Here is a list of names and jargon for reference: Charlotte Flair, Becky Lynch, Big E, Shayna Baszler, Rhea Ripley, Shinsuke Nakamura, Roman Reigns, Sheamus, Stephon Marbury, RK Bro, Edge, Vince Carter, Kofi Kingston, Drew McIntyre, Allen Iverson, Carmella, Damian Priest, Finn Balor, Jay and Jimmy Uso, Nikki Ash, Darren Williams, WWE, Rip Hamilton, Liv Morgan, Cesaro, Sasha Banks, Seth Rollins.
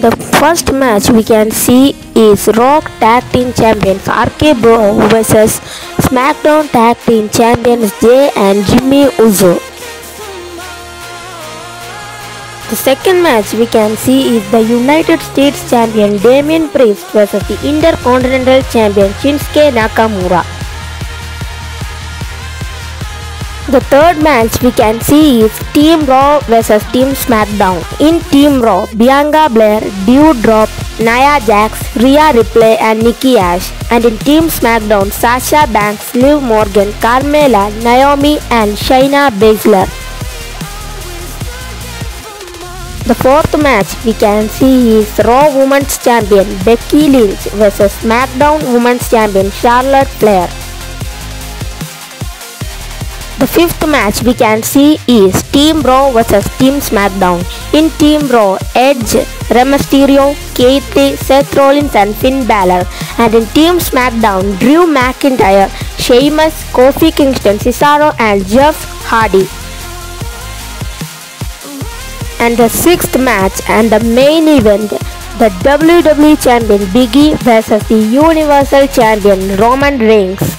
The first match we can see is Raw Tag Team Champions RK Bro vs SmackDown Tag Team Champions Jay and Jimmy Uso. The second match we can see is the United States Champion Damian Priest vs the Intercontinental Champion Shinsuke Nakamura. The third match we can see is Team Raw vs Team SmackDown. In Team Raw, Bianca Belair, Dewdrop, Nia Jax, Rhea Ripley and Nikki Ash. And in Team SmackDown, Sasha Banks, Liv Morgan, Carmella, Naomi and Shayna Baszler. The fourth match we can see is Raw Women's Champion Becky Lynch vs SmackDown Women's Champion Charlotte Flair. The fifth match we can see is Team Raw vs Team SmackDown. In Team Raw, Edge, Rey Mysterio, Keith, Seth Rollins and Finn Balor. And in Team SmackDown, Drew McIntyre, Sheamus, Kofi Kingston, Cesaro and Jeff Hardy. And the sixth match and the main event, the WWE Champion Big E vs the Universal Champion Roman Reigns.